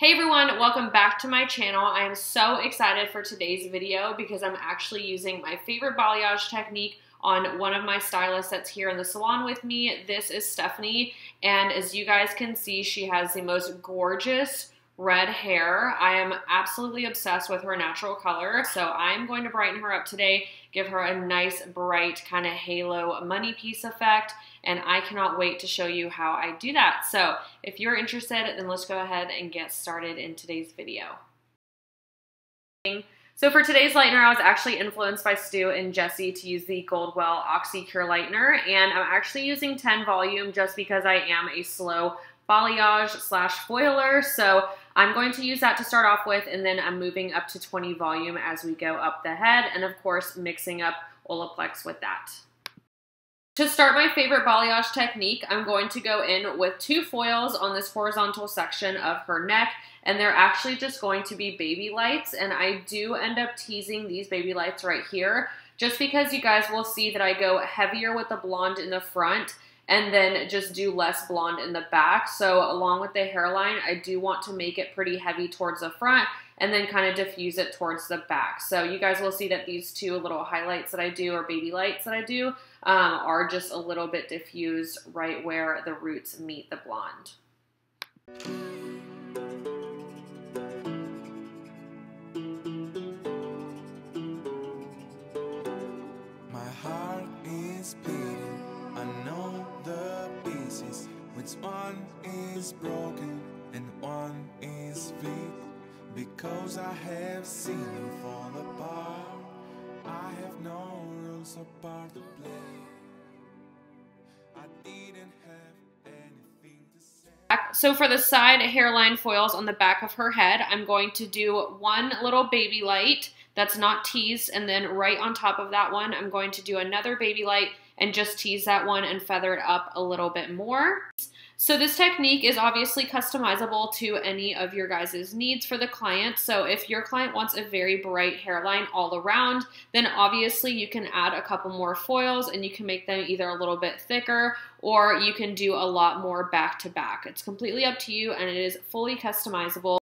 Hey everyone, welcome back to my channel. I am so excited for today's video because I'm actually using my favorite balayage technique on one of my stylists that's here in the salon with me. This is Stephanie, and as you guys can see, she has the most gorgeous red hair. I am absolutely obsessed with her natural color, so I'm going to brighten her up today, give her a nice bright kind of halo money piece effect, and I cannot wait to show you how I do that. So if you're interested, then let's go ahead and get started in today's video. So for today's lightener, I was actually influenced by Stu and Jesse to use the Goldwell OxyCure Lightener, and I'm actually using 10 volume just because I am a slow balayage slash foiler, so I'm going to use that to start off with, and then I'm moving up to 20 volume as we go up the head, and of course mixing up Olaplex with that. To start my favorite balayage technique, I'm going to go in with two foils on this horizontal section of her neck, and they're actually just going to be baby lights, and I do end up teasing these baby lights right here just because you guys will see that I go heavier with the blonde in the front and then just do less blonde in the back. So along with the hairline, I do want to make it pretty heavy towards the front and then kind of diffuse it towards the back. So you guys will see that these two little highlights that I do, or baby lights that I do, are just a little bit diffused right where the roots meet the blonde. My heart is beating, I know the pieces, which one is broken and one is weak. Because I have seen them fall apart, I have no rules apart to play. I didn't have anything to say. So for the side hairline foils on the back of her head, I'm going to do one little baby light that's not teased, and then right on top of that one, I'm going to do another baby light and just tease that one and feather it up a little bit more. So this technique is obviously customizable to any of your guys' needs for the client. So if your client wants a very bright hairline all around, then obviously you can add a couple more foils and you can make them either a little bit thicker or you can do a lot more back to back. It's completely up to you and it is fully customizable.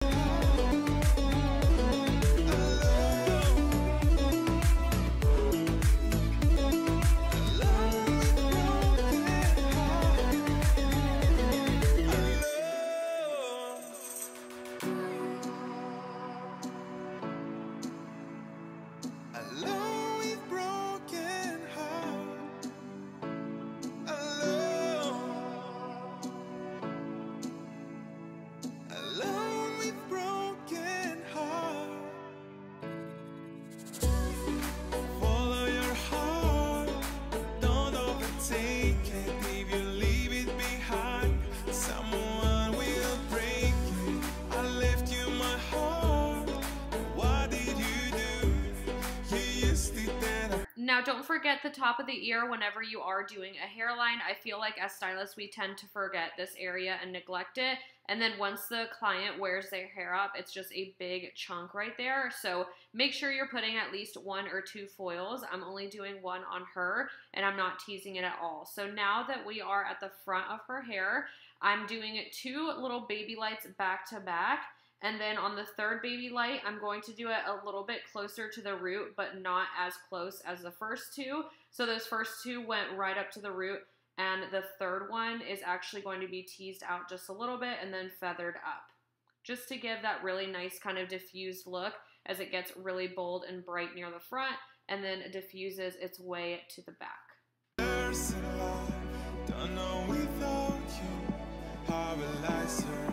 Now, don't forget the top of the ear whenever you are doing a hairline. I feel like as stylists, we tend to forget this area and neglect it. And then once the client wears their hair up, it's just a big chunk right there. So make sure you're putting at least one or two foils. I'm only doing one on her and I'm not teasing it at all. So now that we are at the front of her hair, I'm doing two little baby lights back to back. And then on the third baby light, I'm going to do it a little bit closer to the root, but not as close as the first two. So those first two went right up to the root, and the third one is actually going to be teased out just a little bit and then feathered up, just to give that really nice kind of diffused look as it gets really bold and bright near the front and then it diffuses its way to the back. There's a lot, don't know without you, how will I survive?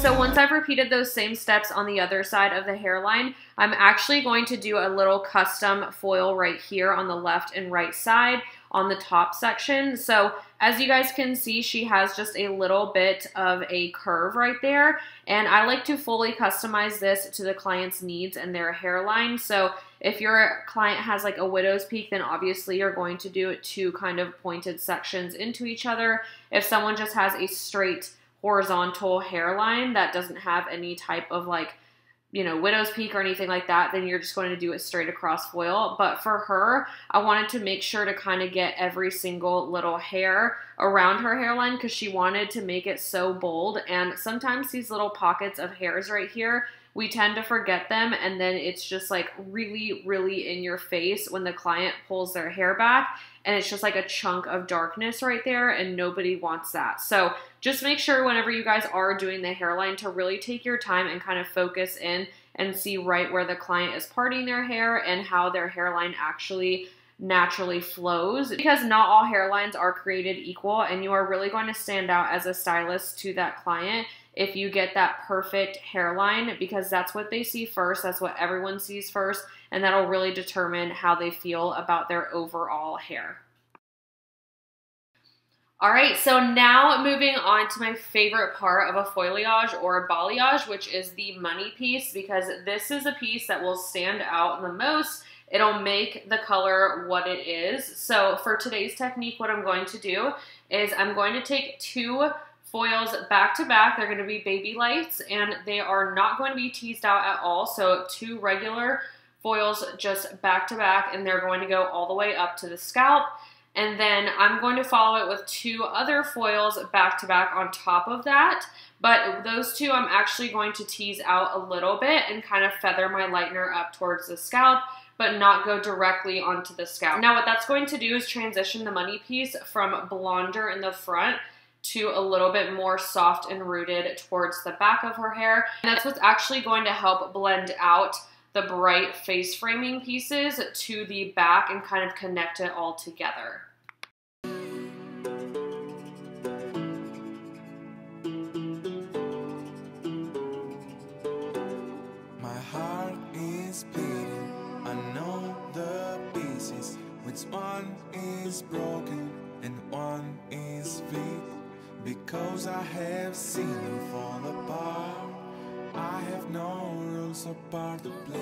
So once I've repeated those same steps on the other side of the hairline, I'm actually going to do a little custom foil right here on the left and right side on the top section. So as you guys can see, she has just a little bit of a curve right there. And I like to fully customize this to the client's needs and their hairline. So if your client has like a widow's peak, then obviously you're going to do two kind of pointed sections into each other. If someone just has a straight horizontal hairline that doesn't have any type of like you know, widow's peak or anything like that, then you're just going to do it straight across foil. But for her, I wanted to make sure to kind of get every single little hair around her hairline because she wanted to make it so bold. And sometimes these little pockets of hairs right here, we tend to forget them, and then it's just like really, really in your face when the client pulls their hair back and it's just like a chunk of darkness right there, and nobody wants that. So just make sure whenever you guys are doing the hairline to really take your time and kind of focus in and see right where the client is parting their hair and how their hairline actually naturally flows, because not all hairlines are created equal, and you are really going to stand out as a stylist to that client if you get that perfect hairline, because that's what they see first, that's what everyone sees first, and that'll really determine how they feel about their overall hair. All right, so now moving on to my favorite part of a foliage or a balayage, which is the money piece, because this is a piece that will stand out the most. It'll make the color what it is. So for today's technique, what I'm going to do is I'm going to take two foils back to back. They're going to be baby lights, and they are not going to be teased out at all. So two regular foils just back to back, and they're going to go all the way up to the scalp. And then I'm going to follow it with two other foils back to back on top of that. But those two I'm actually going to tease out a little bit and kind of feather my lightener up towards the scalp, but not go directly onto the scalp. Now what that's going to do is transition the money piece from blonder in the front to a little bit more soft and rooted towards the back of her hair. And that's what's actually going to help blend out the bright face framing pieces to the back and kind of connect it all together. My heart is beating, I know the pieces, which one is broken and one is weak. Because I have seen them fall apart, I have no rules apart to play.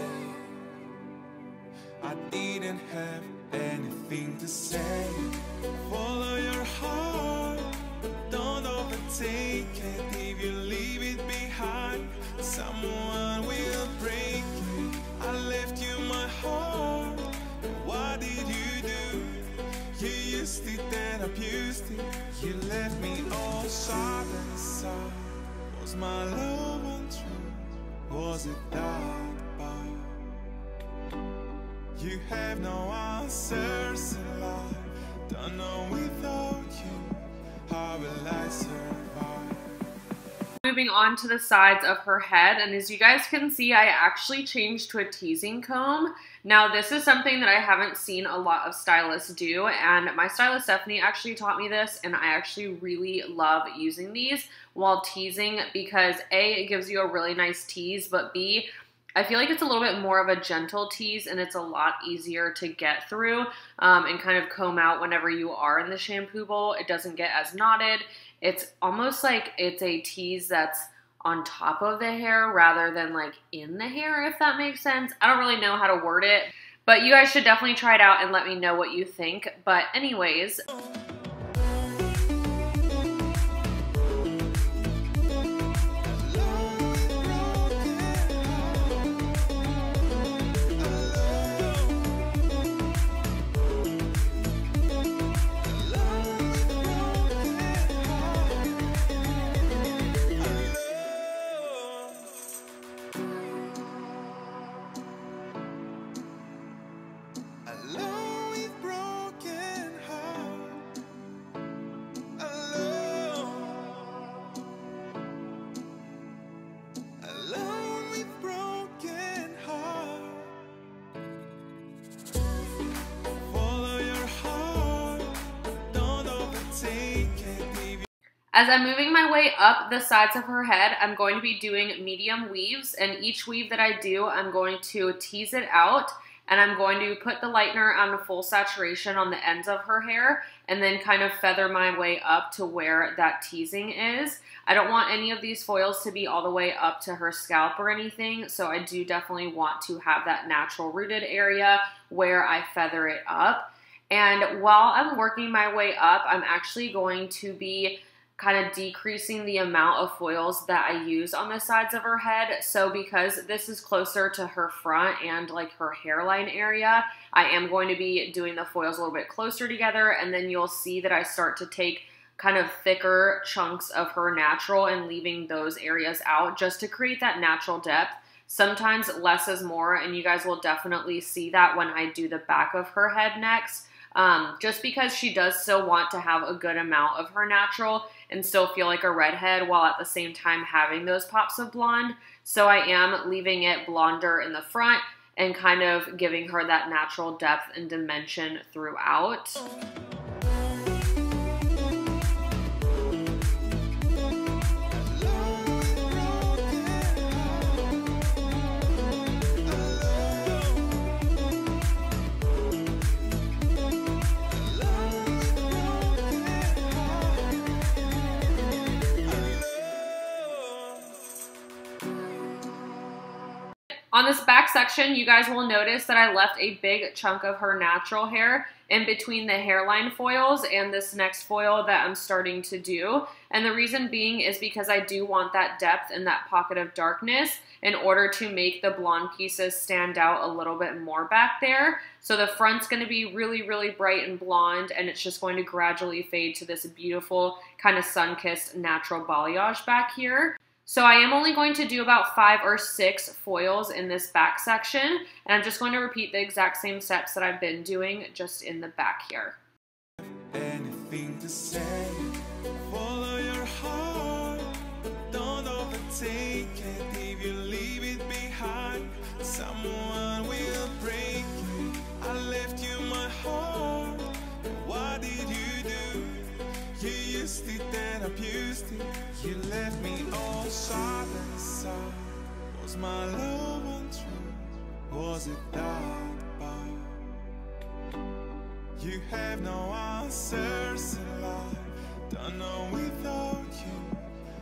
I didn't have anything to say. Follow your heart, don't overtake it. If you leave it behind, someone will break it. I left you my heart, what did you do? You used it and abused it. You left me all sad and sad. Was my love untrue? Was it that bad? You have no answers in life. Don't know without you, how will I survive? Moving on to the sides of her head, and as you guys can see, I actually changed to a teasing comb. Now this is something that I haven't seen a lot of stylists do, and my stylist Stephanie actually taught me this, and I actually really love using these while teasing because A, it gives you a really nice tease, but B, I feel like it's a little bit more of a gentle tease and it's a lot easier to get through and kind of comb out whenever you are in the shampoo bowl. It doesn't get as knotted. It's almost like it's a tease that's on top of the hair rather than like in the hair, if that makes sense. I don't really know how to word it, but you guys should definitely try it out and let me know what you think. But anyways... As I'm moving my way up the sides of her head, I'm going to be doing medium weaves, and each weave that I do, I'm going to tease it out, and I'm going to put the lightener on a full saturation on the ends of her hair, and then kind of feather my way up to where that teasing is. I don't want any of these foils to be all the way up to her scalp or anything, so I do definitely want to have that natural rooted area where I feather it up. And while I'm working my way up, I'm actually going to be kind of decreasing the amount of foils that I use on the sides of her head. So because this is closer to her front and like her hairline area, I am going to be doing the foils a little bit closer together, and then you'll see that I start to take kind of thicker chunks of her natural and leaving those areas out just to create that natural depth. Sometimes less is more, and you guys will definitely see that when I do the back of her head next. Just because she does still want to have a good amount of her natural and still feel like a redhead while at the same time having those pops of blonde. So I am leaving it blonder in the front and kind of giving her that natural depth and dimension throughout. On this back section, you guys will notice that I left a big chunk of her natural hair in between the hairline foils and this next foil that I'm starting to do. And the reason being is because I do want that depth and that pocket of darkness in order to make the blonde pieces stand out a little bit more back there. So the front's going to be really, really bright and blonde, and it's just going to gradually fade to this beautiful kind of sun-kissed natural balayage back here. So I am only going to do about 5 or 6 foils in this back section, and I'm just going to repeat the exact same steps that I've been doing just in the back here. Anything to say, follow your heart, but don't overtake it if you leave it behind. Someone will break it. I left you my heart, and what did you do? You used it and abused it. You left me all sad and sad. Was my love untrue? Was it that bad? You have no answers in life. Don't know without you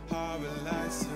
how will I survive?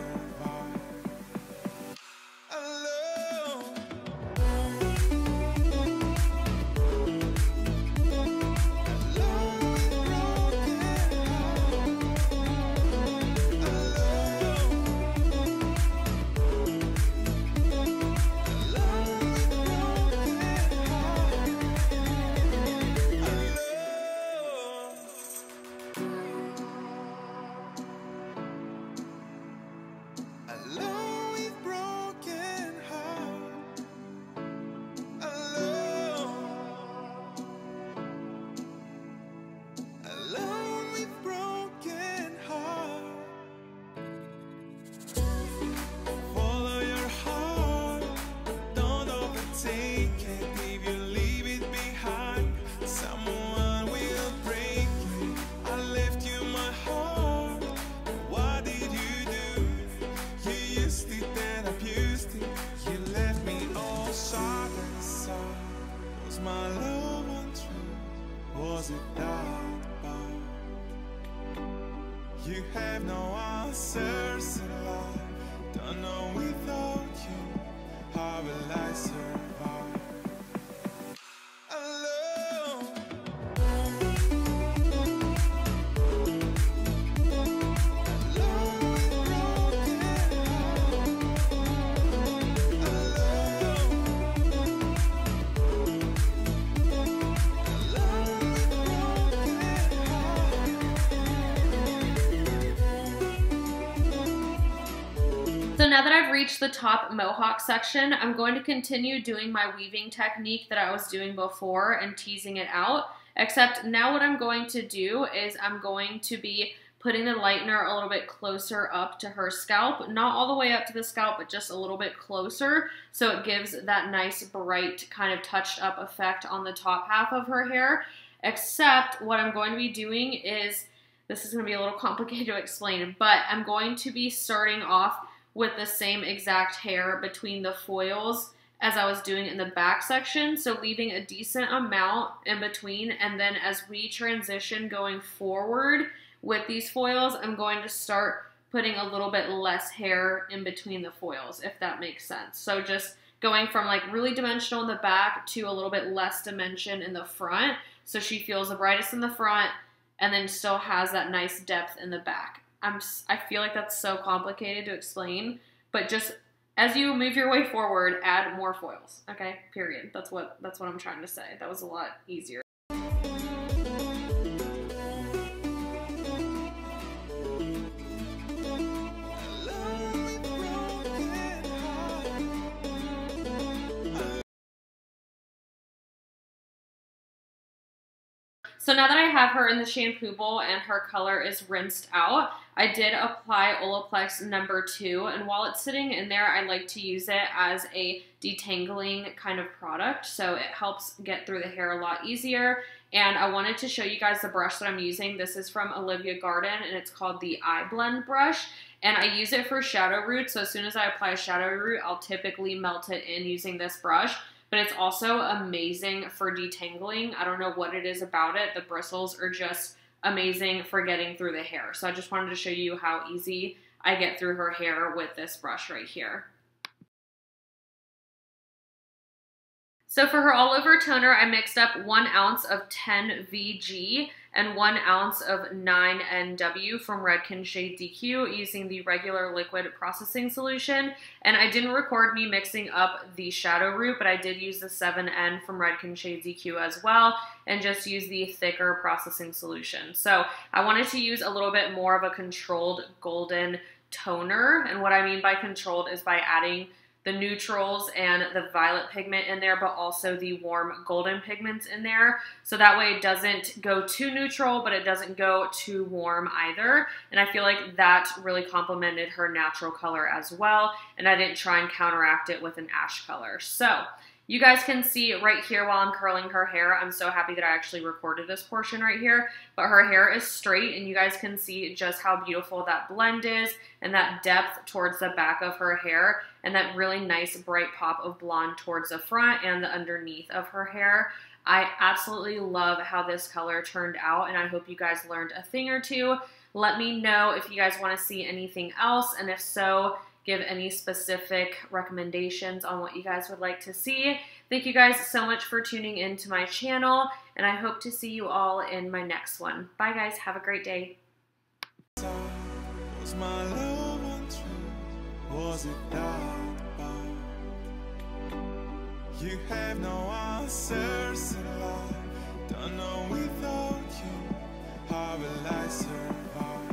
You have no answers in life. Don't know without you how will I survive? So now that I've reached the top mohawk section, I'm going to continue doing my weaving technique that I was doing before and teasing it out, except now what I'm going to do is I'm going to be putting the lightener a little bit closer up to her scalp, not all the way up to the scalp, but just a little bit closer, so it gives that nice bright kind of touched up effect on the top half of her hair, except what I'm going to be doing is, this is going to be a little complicated to explain, but I'm going to be starting off with the same exact hair between the foils as I was doing in the back section, so leaving a decent amount in between, and then as we transition going forward with these foils, I'm going to start putting a little bit less hair in between the foils, if that makes sense. So just going from like really dimensional in the back to a little bit less dimension in the front, so she feels the brightest in the front and then still has that nice depth in the back. I feel like that's so complicated to explain, but just as you move your way forward, add more foils, okay? Period. That's what I'm trying to say. That was a lot easier. So now that I have her in the shampoo bowl and her color is rinsed out, I did apply Olaplex No. 2, and while it's sitting in there, I like to use it as a detangling kind of product, so it helps get through the hair a lot easier. And I wanted to show you guys the brush that I'm using. This is from Olivia Garden, and it's called the Eye Blend Brush, and I use it for shadow roots, so as soon as I apply a shadow root, I'll typically melt it in using this brush. But it's also amazing for detangling. I don't know what it is about it. The bristles are just amazing for getting through the hair. So I just wanted to show you how easy I get through her hair with this brush right here. So for her all over toner, I mixed up 1 ounce of 10VG and 1 ounce of 9NW from Redken Shades EQ using the regular liquid processing solution. And I didn't record me mixing up the shadow root, but I did use the 7N from Redken Shades EQ as well, and just use the thicker processing solution. So I wanted to use a little bit more of a controlled golden toner. And what I mean by controlled is by adding the neutrals and the violet pigment in there, but also the warm golden pigments in there. So that way it doesn't go too neutral, but it doesn't go too warm either. And I feel like that really complemented her natural color as well. And I didn't try and counteract it with an ash color. So you guys can see right here while I'm curling her hair, I'm so happy that I actually recorded this portion right here, but her hair is straight and you guys can see just how beautiful that blend is and that depth towards the back of her hair and that really nice bright pop of blonde towards the front and the underneath of her hair. I absolutely love how this color turned out and I hope you guys learned a thing or two. Let me know if you guys want to see anything else, and if so, give any specific recommendations on what you guys would like to see. Thank you guys so much for tuning in to my channel, and I hope to see you all in my next one. Bye guys, have a great day. Was my love untrue? Was it dark? You have no answers in life. Don't know without you how will I survive?